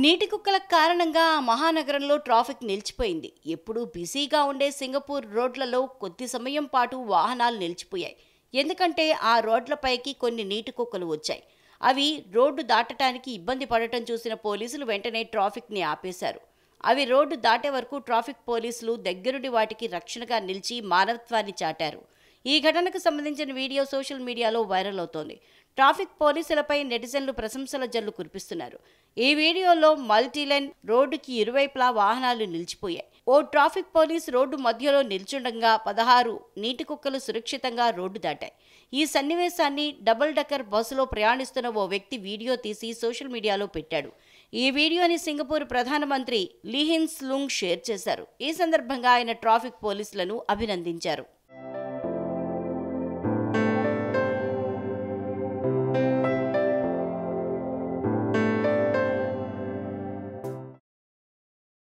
నీటి కుక్కల కారణంగా మహానగరంలో ట్రాఫిక్ నిలిచిపోయింది. ఎప్పుడూ బిజీగా ఉండే సింగపూర్ రోడ్లలో కొద్ది సమయం పాటు వాహనాలు నిలిచిపోయాయి. ఎందుకంటే ఆ రోడ్లపైకి కొన్ని నీటి కుక్కలు వచ్చాయి. అవి రోడ్డు దాటడానికి ఇబ్బంది పడటం చూసిన పోలీసులు వెంటనే ట్రాఫిక్ని ఆపేశారు. అవి రోడ్డు దాటే వరకు ట్రాఫిక్ పోలీసులు దగ్గరుండి వాటికి రక్షణగా నిలిచి మానవత్వాన్ని చాటారు. ఈ ఘటనకు సంబంధించిన వీడియో సోషల్ మీడియాలో వైరల్ అవుతోంది. ట్రాఫిక్ పోలీసులపై నెటిజన్లు ప్రశంసల జల్లు కురిపిస్తున్నారు. ఈ వీడియోలో మల్టీలైన్ రోడ్డుకి ఇరువైపులా వాహనాలు నిలిచిపోయాయి. ఓ ట్రాఫిక్ పోలీస్ రోడ్డు మధ్యలో నిల్చుండగా 16 నీటి కుక్కలు సురక్షితంగా రోడ్డు దాటాయి. ఈ సన్నివేశాన్ని డబుల్ డెక్కర్ బస్సులో ప్రయాణిస్తున్న ఓ వ్యక్తి వీడియో తీసి సోషల్ మీడియాలో పెట్టాడు. ఈ వీడియోని సింగపూర్ ప్రధానమంత్రి లీహిన్ స్లూంగ్ షేర్ చేశారు. ఈ సందర్భంగా ఆయన ట్రాఫిక్ పోలీసులను అభినందించారు.